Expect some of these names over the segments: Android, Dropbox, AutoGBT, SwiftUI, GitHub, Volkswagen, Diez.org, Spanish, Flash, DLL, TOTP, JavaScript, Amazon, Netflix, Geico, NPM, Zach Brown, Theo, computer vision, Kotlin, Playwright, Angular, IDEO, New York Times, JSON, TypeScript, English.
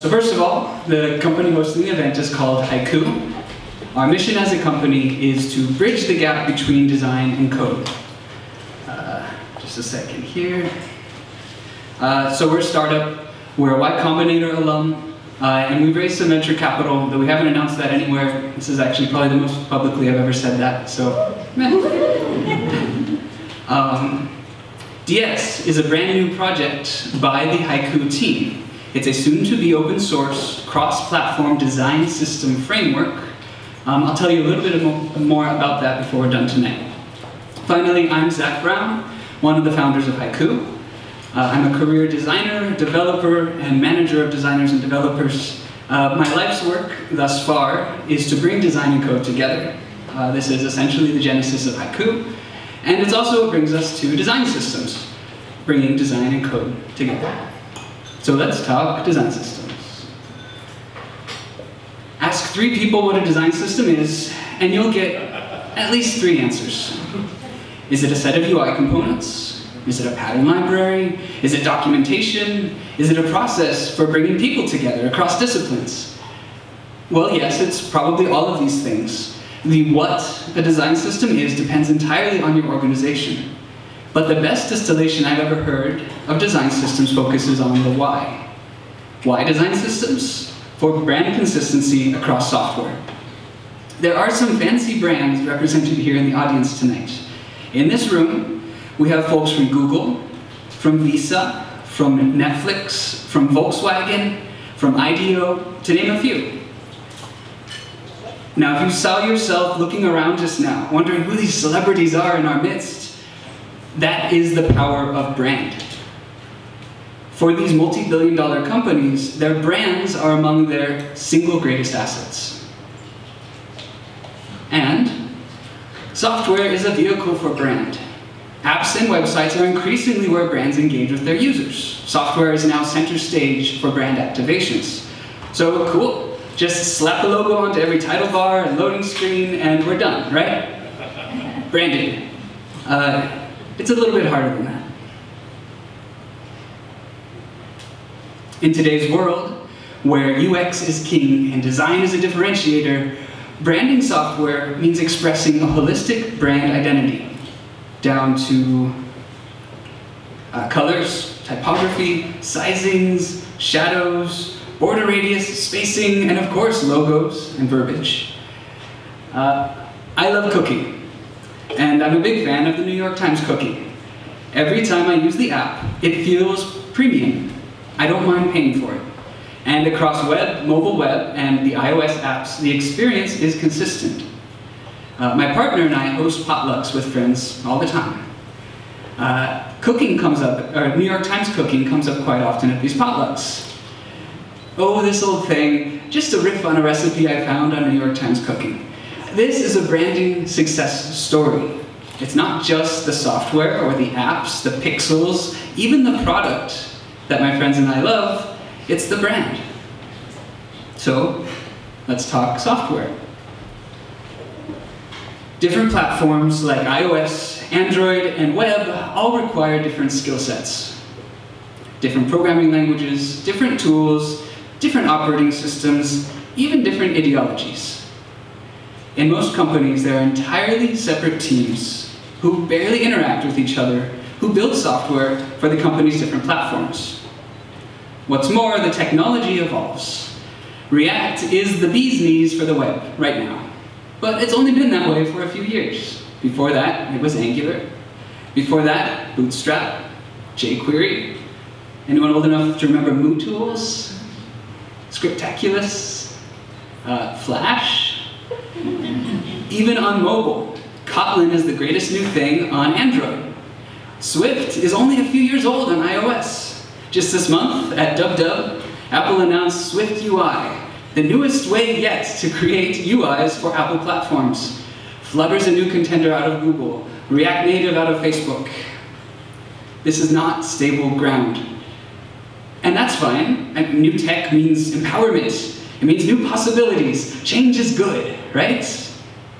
So first of all, the company hosting the event is called Haiku. Our mission as a company is to bridge the gap between design and code. Just a second here. So we're a startup, we're a Y Combinator alum, and we've raised some venture capital, though we haven't announced that anywhere. This is actually probably the most publicly I've ever said that, so meh. Diez is a brand new project by the Haiku team. It's a soon-to-be open-source, cross-platform design system framework. I'll tell you a little bit more about that before we're done tonight. Finally, I'm Zach Brown, one of the founders of Haiku. I'm a career designer, developer, and manager of designers and developers. My life's work thus far is to bring design and code together. This is essentially the genesis of Haiku, and it's also what brings us to design systems, bringing design and code together. So let's talk design systems. Ask three people what a design system is, and you'll get at least three answers. Is it a set of UI components? Is it a pattern library? Is it documentation? Is it a process for bringing people together across disciplines? Well, yes, it's probably all of these things. The what a design system is depends entirely on your organization. But the best distillation I've ever heard of design systems focuses on the why. Why design systems? For brand consistency across software. There are some fancy brands represented here in the audience tonight. In this room, we have folks from Google, from Visa, from Netflix, from Volkswagen, from IDEO, to name a few. Now, if you saw yourself looking around just now, wondering who these celebrities are in our midst, that is the power of brand. For these multi-billion-dollar companies, their brands are among their single greatest assets. And software is a vehicle for brand. Apps and websites are increasingly where brands engage with their users. Software is now center stage for brand activations. So cool, just slap a logo onto every title bar and loading screen and we're done, right? Branding. It's a little bit harder than that. In today's world, where UX is king and design is a differentiator, branding software means expressing a holistic brand identity, down to colors, typography, sizings, shadows, border radius, spacing, and of course, logos and verbiage. I love cooking. And I'm a big fan of the New York Times cookie. Every time I use the app, it feels premium. I don't mind paying for it. And across web, mobile web, and the iOS apps, the experience is consistent. My partner and I host potlucks with friends all the time. Cooking comes up, or New York Times cooking comes up quite often at these potlucks. Oh, this old thing, just a riff on a recipe I found on New York Times cooking. This is a branding success story. It's not just the software or the apps, the pixels, even the product that my friends and I love, it's the brand. So, let's talk software. Different platforms like iOS, Android, and web all require different skill sets. Different programming languages, different tools, different operating systems, even different ideologies. In most companies, there are entirely separate teams who barely interact with each other, who build software for the company's different platforms. What's more, the technology evolves. React is the bee's knees for the web right now. But it's only been that way for a few years. Before that, it was Angular. Before that, Bootstrap, jQuery. Anyone old enough to remember MooTools? Scriptaculous? Flash? Even on mobile, Kotlin is the greatest new thing on Android. Swift is only a few years old on iOS. Just this month at DubDub, Apple announced Swift UI, the newest way yet to create UIs for Apple platforms. Flutter's a new contender out of Google, React Native out of Facebook. This is not stable ground. And that's fine. New tech means empowerment. It means new possibilities. Change is good, right?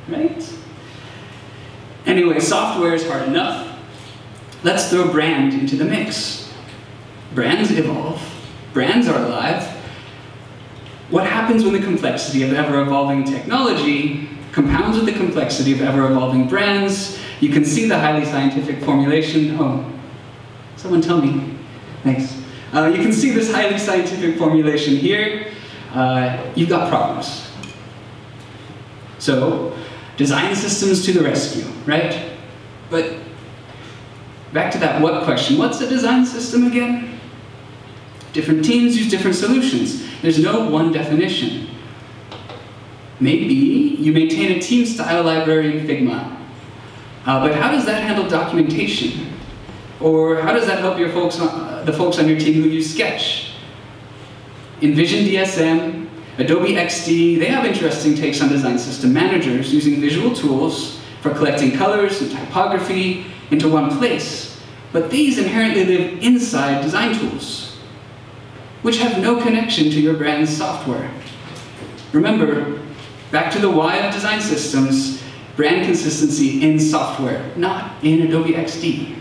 Right? Anyway, software is hard enough. Let's throw brand into the mix. Brands evolve. Brands are alive. What happens when the complexity of ever-evolving technology compounds with the complexity of ever-evolving brands? You can see the highly scientific formulation. Oh, someone tell me. Thanks. You can see this highly scientific formulation here. You've got problems. So, design systems to the rescue, right? But back to that what question. What's a design system again? Different teams use different solutions. There's no one definition. Maybe you maintain a team style library in Figma. But how does that handle documentation? Or how does that help your folks on, the folks on your team who use Sketch? Invision DSM, Adobe XD, they have interesting takes on design system managers using visual tools for collecting colors and typography into one place. But these inherently live inside design tools, which have no connection to your brand's software. Remember, back to the why of design systems, brand consistency in software, not in Adobe XD.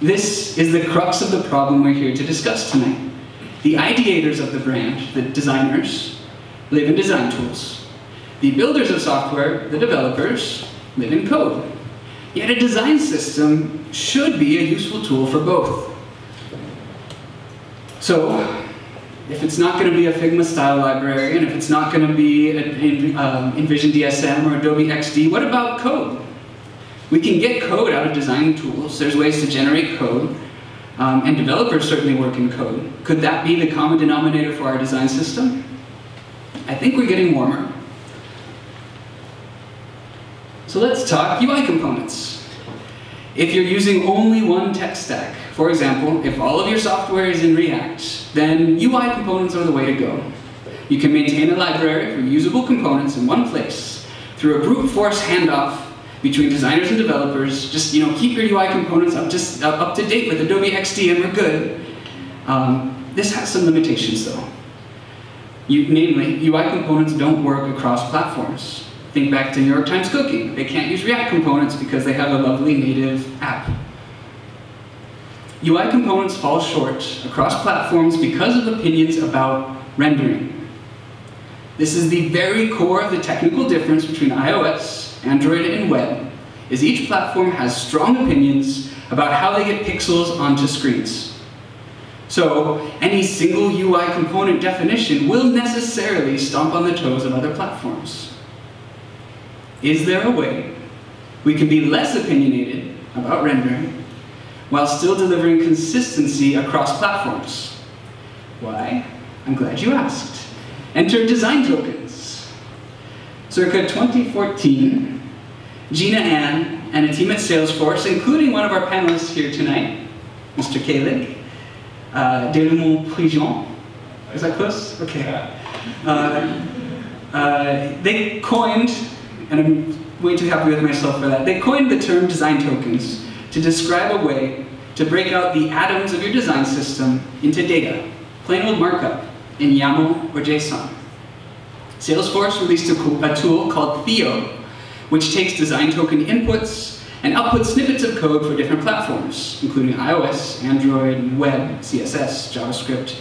This is the crux of the problem we're here to discuss tonight. The ideators of the brand, the designers, live in design tools. The builders of software, the developers, live in code. Yet a design system should be a useful tool for both. So, if it's not going to be a Figma style library, and if it's not going to be Invision DSM or Adobe XD, what about code? We can get code out of design tools. There's ways to generate code. And developers certainly work in code. Could that be the common denominator for our design system? I think we're getting warmer. So let's talk UI components. If you're using only one tech stack, for example, if all of your software is in React, then UI components are the way to go. You can maintain a library for usable components in one place through a brute force handoff between designers and developers. Just, you know, keep your UI components up to date with Adobe XD and we're good. This has some limitations though. Namely, UI components don't work across platforms. Think back to New York Times cooking. They can't use React components because they have a lovely native app. UI components fall short across platforms because of opinions about rendering. This is the very core of the technical difference between iOS, Android, and web, is each platform has strong opinions about how they get pixels onto screens. So any single UI component definition will necessarily stomp on the toes of other platforms. Is there a way we can be less opinionated about rendering while still delivering consistency across platforms? Why? I'm glad you asked. Enter design tokens. Circa 2014, Gina Ann and a team at Salesforce, including one of our panelists here tonight, Mr. Kalik, Delamont-Prigent, is that close? Okay. They coined, and I'm way too happy with myself for that, they coined the term design tokens to describe a way to break out the atoms of your design system into data, plain old markup, in YAML or JSON. Salesforce released a tool called Theo, which takes design token inputs and outputs snippets of code for different platforms, including iOS, Android, web, CSS, JavaScript.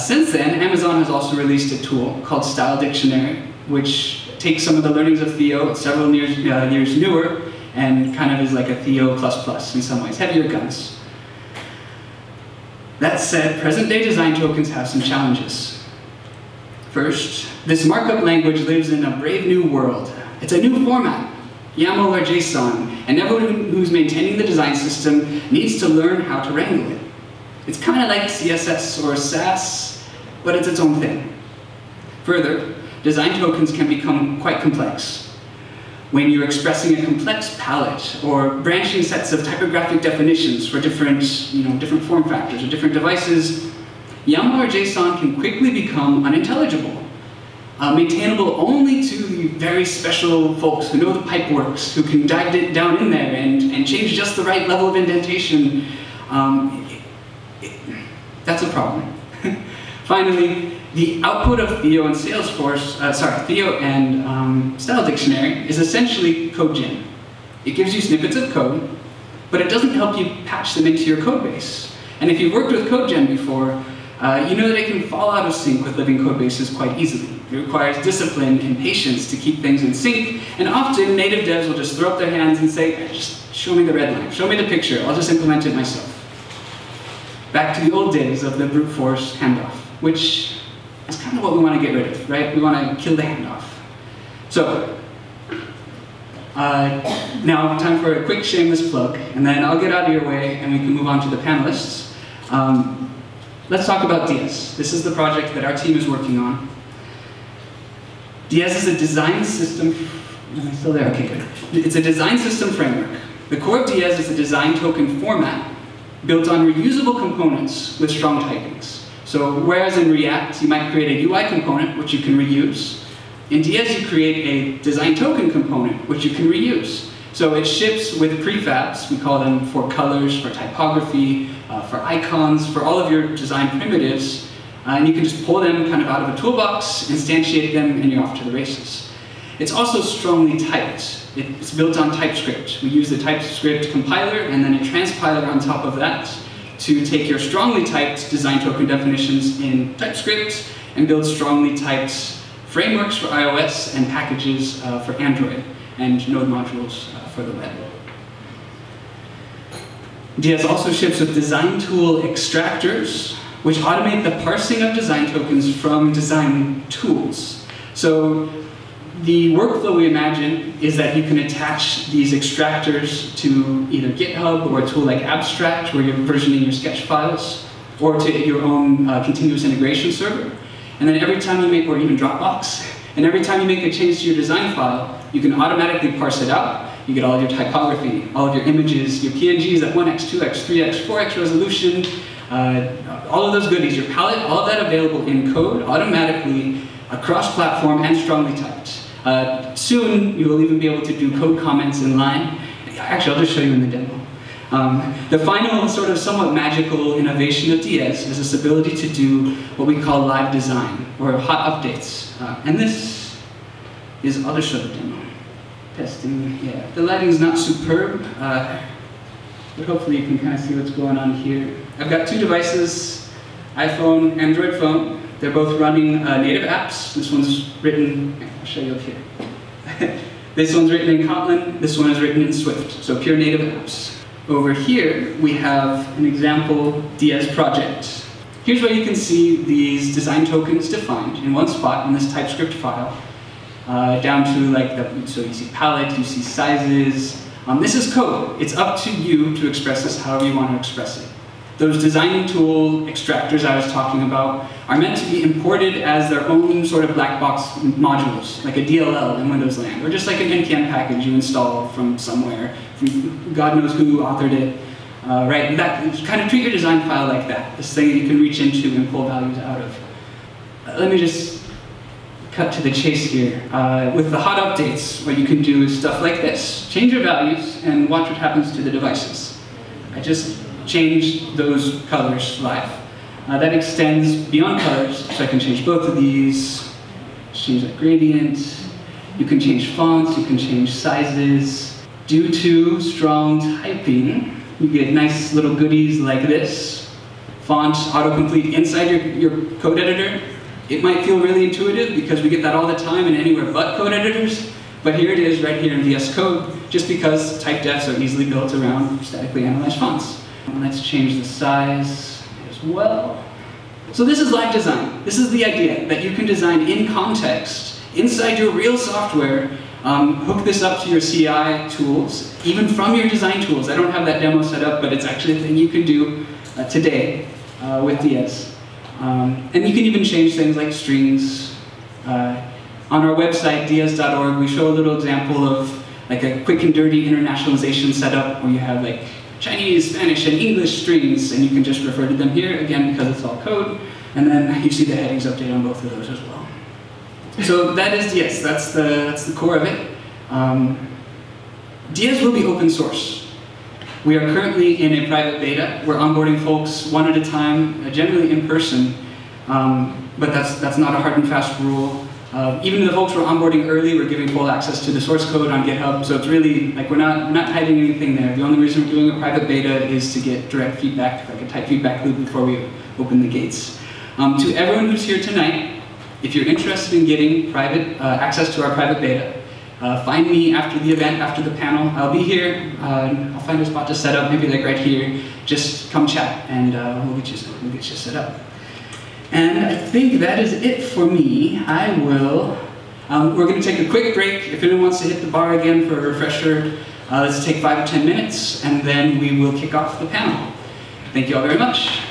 Since then, Amazon has also released a tool called Style Dictionary, which takes some of the learnings of Theo, several years newer, and kind of is like a Theo ++ in some ways, heavier guns. That said, present-day design tokens have some challenges. First, this markup language lives in a brave new world. It's a new format, YAML or JSON, and everyone who's maintaining the design system needs to learn how to wrangle it. It's kind of like CSS or Sass, but it's its own thing. Further, design tokens can become quite complex. When you're expressing a complex palette or branching sets of typographic definitions for different, different form factors or different devices, YAML or JSON can quickly become unintelligible. Maintainable only to the very special folks who know the pipe works, who can dive down in there and change just the right level of indentation. That's a problem. Finally, the output of Theo and Style Dictionary is essentially code gen. It gives you snippets of code, but it doesn't help you patch them into your code base. And if you've worked with code gen before, you know that it can fall out of sync with living code bases quite easily. It requires discipline and patience to keep things in sync, and often native devs will just throw up their hands and say, just show me the red line, show me the picture, I'll just implement it myself. Back to the old days of the brute force handoff, which is kind of what we want to get rid of, right? We want to kill the handoff. So, now time for a quick shameless plug, and then I'll get out of your way and we can move on to the panelists. Let's talk about Diez. This is the project that our team is working on. Diez is a design system, am I still there? Okay, good. It's a design system framework. The core of Diez is a design token format built on reusable components with strong typings. So whereas in React, you might create a UI component, which you can reuse, in Diez, you create a design token component, which you can reuse. So it ships with prefabs, we call them for colors, for typography, for icons, for all of your design primitives, and you can just pull them kind of out of a toolbox, instantiate them, and you're off to the races. It's also strongly typed. It's built on TypeScript. We use the TypeScript compiler and then a transpiler on top of that to take your strongly typed design token definitions in TypeScript and build strongly typed frameworks for iOS and packages for Android and node modules for the web. Diez also ships with design tool extractors, which automate the parsing of design tokens from design tools. So the workflow we imagine is that you can attach these extractors to either GitHub or a tool like Abstract, where you're versioning your Sketch files, or to your own continuous integration server. And then every time you make, or even Dropbox, and every time you make a change to your design file, you can automatically parse it out. You get all of your typography, all of your images, your PNGs at 1x, 2x, 3x, 4x resolution, all of those goodies, your palette, all of that available in code automatically across platform and strongly typed. Soon, you will even be able to do code comments in line. Actually, I'll just show you in the demo. The final sort of somewhat magical innovation of Diez is this ability to do what we call live design, or hot updates. And this is, I'll just show the demo. Testing, yeah. The lighting's not superb, but hopefully you can kind of see what's going on here. I've got two devices, iPhone, Android phone. They're both running native apps. This one's written, I'll show you up here. This one's written in Kotlin, this one is written in Swift, so pure native apps. Over here, we have an example Diez project. Here's where you can see these design tokens defined in one spot in this TypeScript file. Down to like, so you see palette, you see sizes. This is code. It's up to you to express this however you want to express it. Those design tool extractors I was talking about are meant to be imported as their own sort of black box modules, like a DLL in Windows land, or just like an NPM package you install from somewhere, from God knows who authored it, right? That, kind of treat your design file like that, this thing that you can reach into and pull values out of. Let me just cut to the chase here. With the hot updates, what you can do is stuff like this. Change your values and watch what happens to the devices. I just changed those colors live. That extends beyond colors, so I can change both of these, change that gradient. You can change fonts, you can change sizes. Due to strong typing, you get nice little goodies like this. Font autocomplete inside your code editor. It might feel really intuitive because we get that all the time in anywhere but code editors, but here it is right here in VS Code, just because type defs are easily built around statically analyzed fonts. And let's change the size as well. So this is live design. This is the idea that you can design in context, inside your real software, hook this up to your CI tools, even from your design tools. I don't have that demo set up, but it's actually a thing you can do today with Diez. And you can even change things like strings. On our website, diez.org, we show a little example of like a quick and dirty internationalization setup where you have like Chinese, Spanish, and English strings, and you can just refer to them here, again, because it's all code. And then you see the headings update on both of those as well. So that is Diez, that's the core of it. Diez will be open source. We are currently in a private beta. We're onboarding folks one at a time, generally in person, but that's not a hard and fast rule. Even the folks we're onboarding early, we're giving full access to the source code on GitHub, so it's really, like, we're not hiding anything there. The only reason we're doing a private beta is to get direct feedback, like a tight feedback loop before we open the gates. To everyone who's here tonight, if you're interested in getting private access to our private beta, find me after the event, after the panel. I'll be here. I'll find a spot to set up, maybe like right here. Just come chat, and we'll get you set up. And I think that is it for me. I will. We're going to take a quick break. If anyone wants to hit the bar again for a refresher, let's take 5 or 10 minutes, and then we will kick off the panel. Thank you all very much.